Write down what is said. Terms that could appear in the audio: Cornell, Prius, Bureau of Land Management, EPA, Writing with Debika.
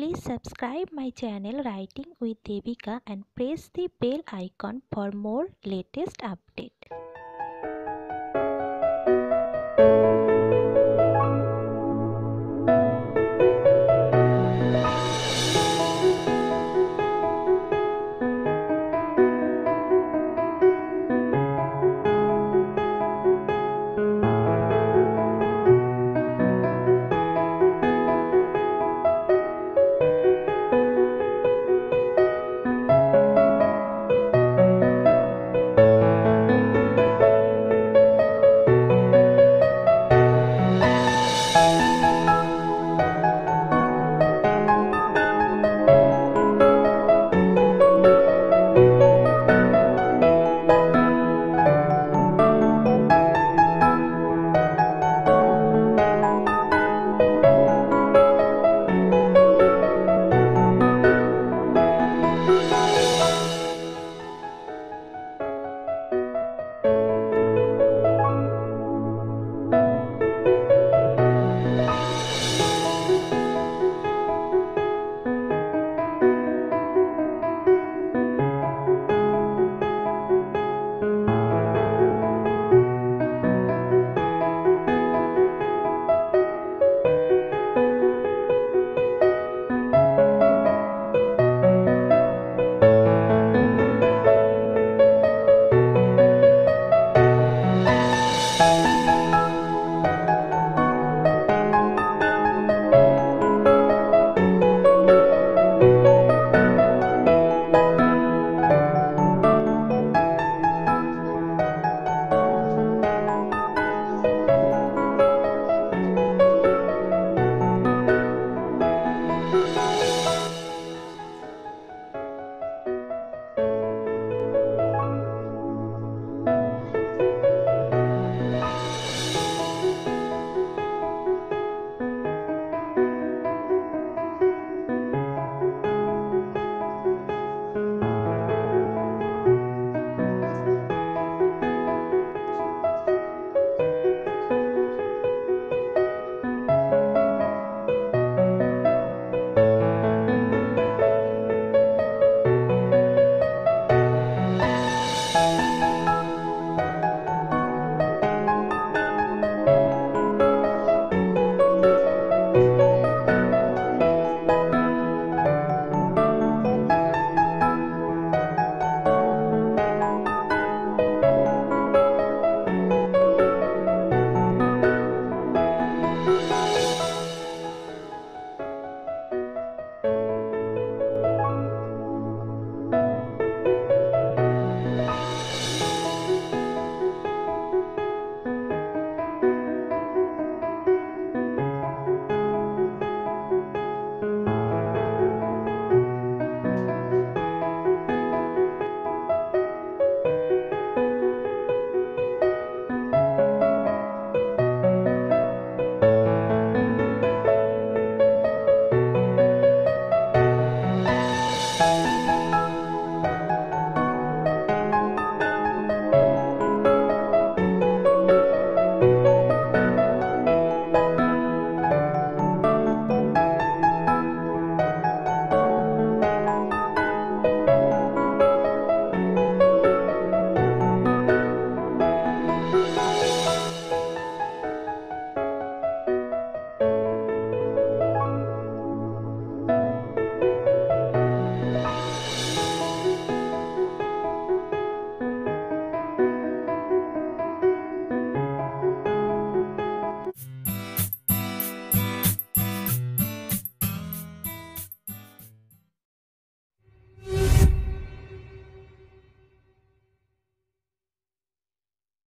Please subscribe my channel Writing with Debika and press the bell icon for more latest update.